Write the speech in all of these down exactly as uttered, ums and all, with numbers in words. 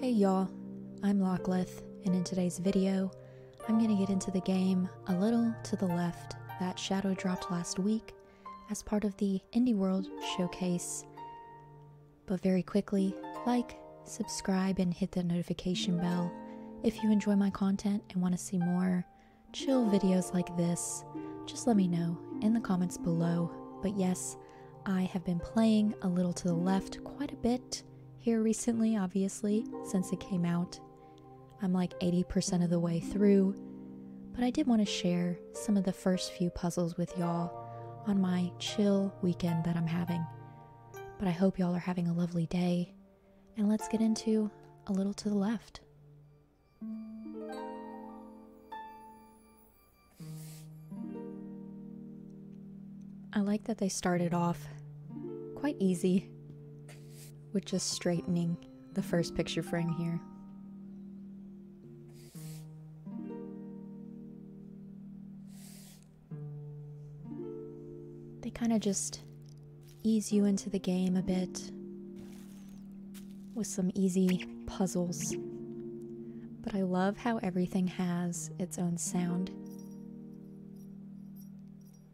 Hey y'all, I'm Lockleth, and in today's video, I'm going to get into the game A Little to the Left that Shadow dropped last week as part of the Indie World Showcase. But very quickly, like, subscribe, and hit the notification bell if you enjoy my content and want to see more chill videos like this. Just let me know in the comments below. But yes, I have been playing A Little to the Left quite a bit here recently, obviously, since it came out. I'm like eighty percent of the way through, but I did want to share some of the first few puzzles with y'all on my chill weekend that I'm having. But I hope y'all are having a lovely day, and let's get into A Little to the Left. I like that they started off quite easy with just straightening the first picture frame here. They kind of just ease you into the game a bit with some easy puzzles. But I love how everything has its own sound.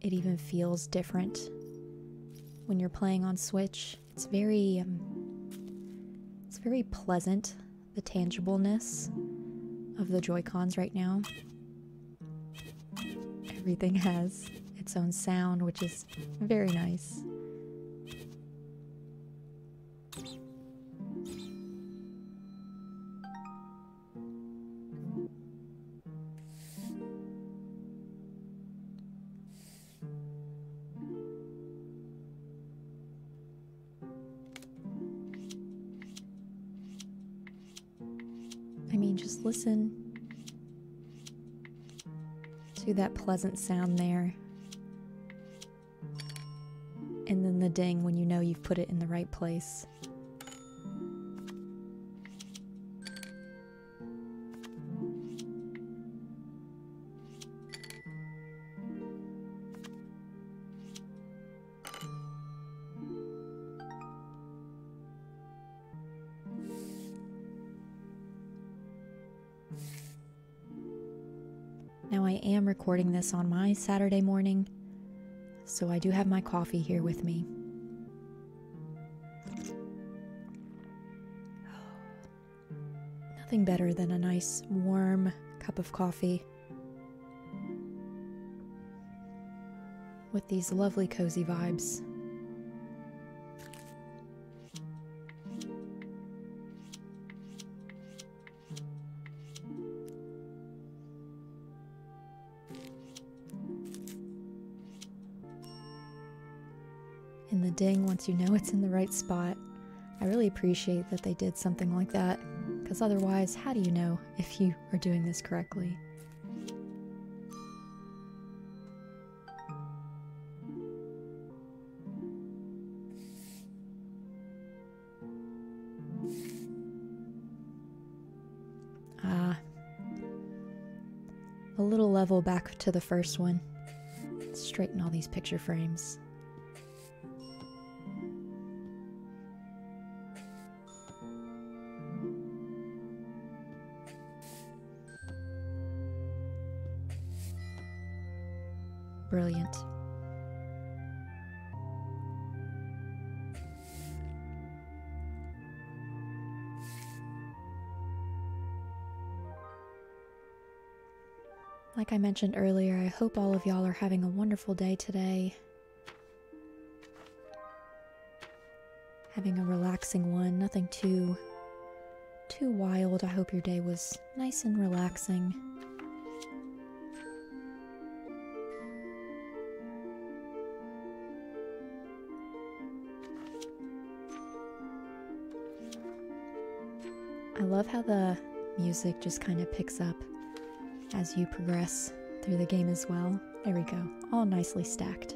It even feels different when you're playing on Switch. It's very... Um, It's very pleasant, the tangibleness of the Joy-Cons right now. Everything has its own sound, which is very nice. I mean, just listen to that pleasant sound there, and then the ding when you know you've put it in the right place. Now I am recording this on my Saturday morning, so I do have my coffee here with me. Nothing better than a nice warm cup of coffee with these lovely cozy vibes. And the ding once you know it's in the right spot. I really appreciate that they did something like that, because otherwise, how do you know if you are doing this correctly? Ah, a little level back to the first one. Let's straighten all these picture frames. Brilliant. Like I mentioned earlier, I hope all of y'all are having a wonderful day today. Having a relaxing one, nothing too, too wild. I hope your day was nice and relaxing. I love how the music just kind of picks up as you progress through the game as well. There we go, all nicely stacked.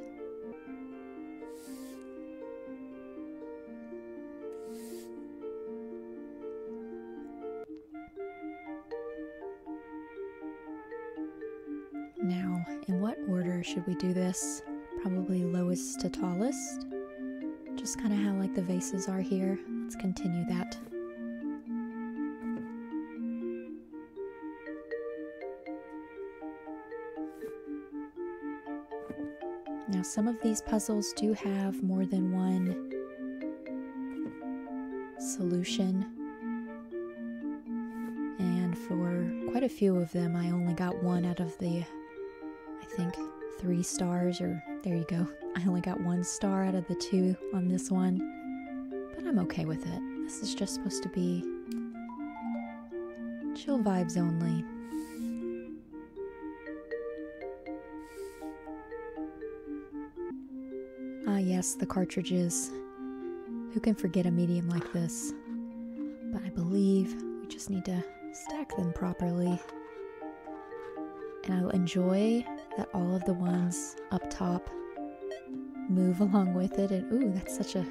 Now, in what order should we do this? Probably lowest to tallest. Just kind of how like the vases are here. Let's continue that. Now some of these puzzles do have more than one solution. And for quite a few of them, I only got one out of the, I think, three stars, or there you go. I only got one star out of the two on this one, but I'm okay with it. This is just supposed to be chill vibes only. Ah yes, the cartridges. Who can forget a medium like this? But I believe we just need to stack them properly. And I'll enjoy that all of the ones up top move along with it, and ooh, that's such a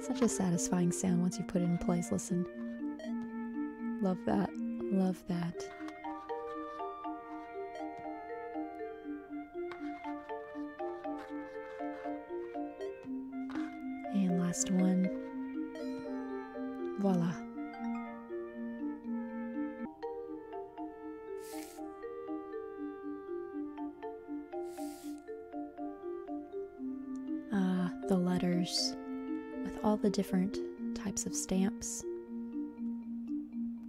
such a satisfying sound once you put it in place. Listen. Love that. Love that. And last one. Voila. Ah, the letters with all the different types of stamps.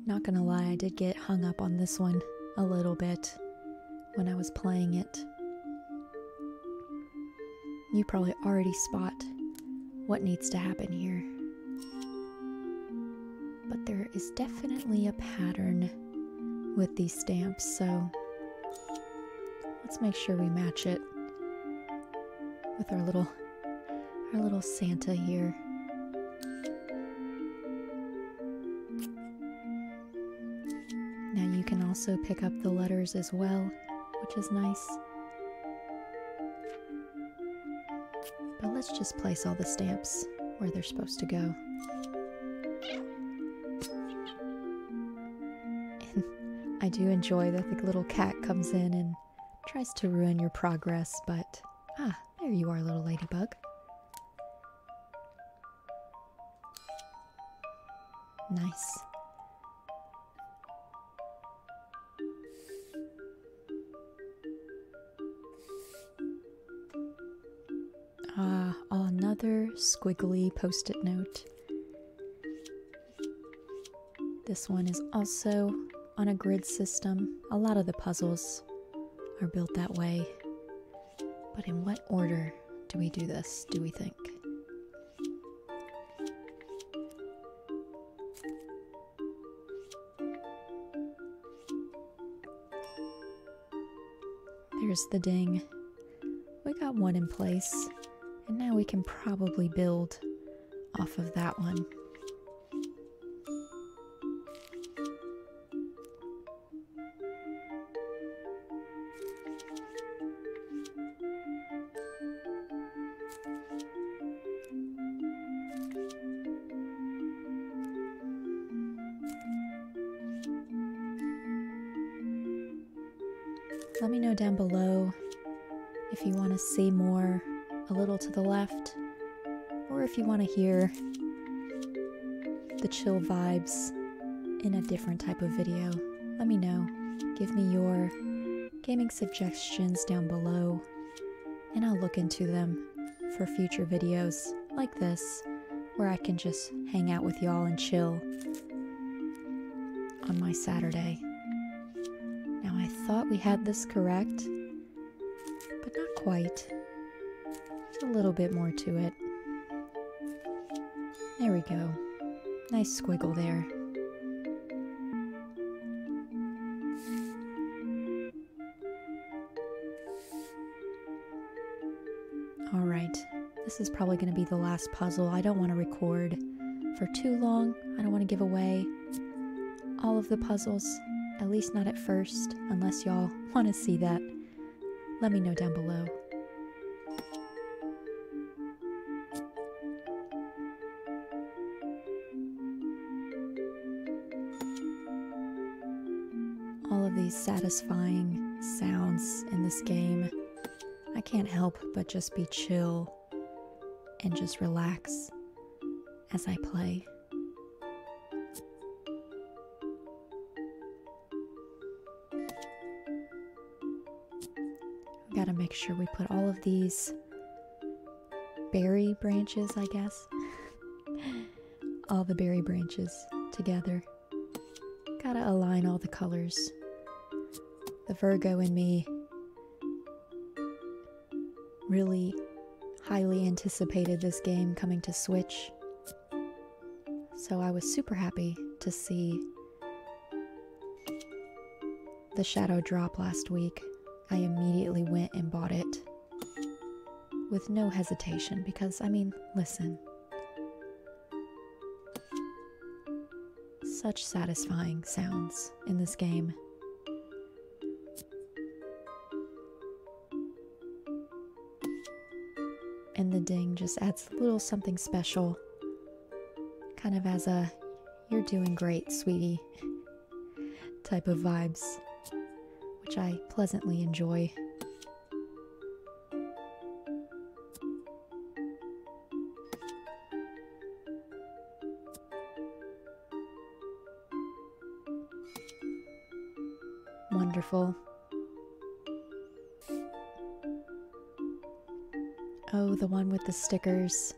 Not gonna lie, I did get hung up on this one a little bit when I was playing it. You probably already spot what needs to happen here. But there is definitely a pattern with these stamps, so let's make sure we match it with our little our little Santa here. Also pick up the letters as well, which is nice. But let's just place all the stamps where they're supposed to go. And I do enjoy that the little cat comes in and tries to ruin your progress, but ah, there you are, little ladybug. Nice. Another squiggly post-it note. This one is also on a grid system. A lot of the puzzles are built that way. But in what order do we do this, do we think? There's the ding. We got one in place. And now we can probably build off of that one. Let me know down below if you want to see more A Little to the Left, or if you want to hear the chill vibes in a different type of video. Let me know. Give me your gaming suggestions down below, and I'll look into them for future videos like this, where I can just hang out with y'all and chill on my Saturday. Now, I thought we had this correct, but not quite. A little bit more to it. There we go. Nice squiggle there. Alright, this is probably going to be the last puzzle. I don't want to record for too long. I don't want to give away all of the puzzles, at least not at first, unless y'all want to see that. Let me know down below. Satisfying sounds in this game. I can't help but just be chill and just relax as I play. We gotta make sure we put all of these berry branches, I guess. All the berry branches together. Gotta align all the colors. The Virgo in me really highly anticipated this game coming to Switch, so I was super happy to see the Shadow drop last week. I immediately went and bought it with no hesitation because, I mean, listen. Such satisfying sounds in this game. And the ding just adds a little something special, kind of as a, you're doing great, sweetie, type of vibes, which I pleasantly enjoy. Wonderful. Oh, the one with the stickers.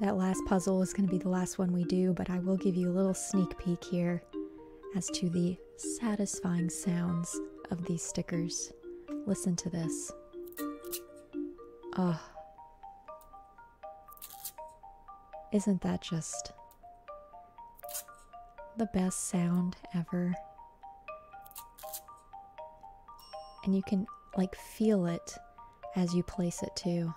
That last puzzle is going to be the last one we do, but I will give you a little sneak peek here as to the satisfying sounds of these stickers. Listen to this. Oh. Isn't that just the best sound ever? And you can like feel it as you place it too.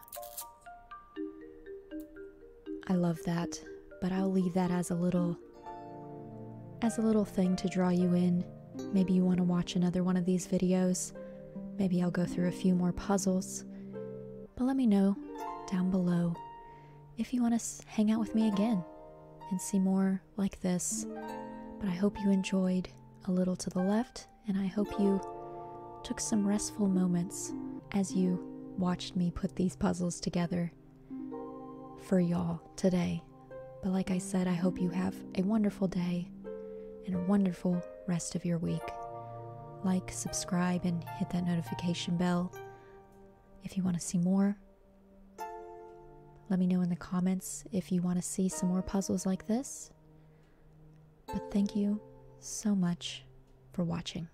I love that, but I'll leave that as a little as a little thing to draw you in. Maybe you want to watch another one of these videos. Maybe I'll go through a few more puzzles. But let me know down below if you want to hang out with me again and see more like this. But I hope you enjoyed A Little to the Left, and I hope you took some restful moments as you watched me put these puzzles together for y'all today. But like I said, I hope you have a wonderful day and a wonderful rest of your week. Like, subscribe, and hit that notification bell if you want to see more. Let me know in the comments if you want to see some more puzzles like this. But thank you so much for watching.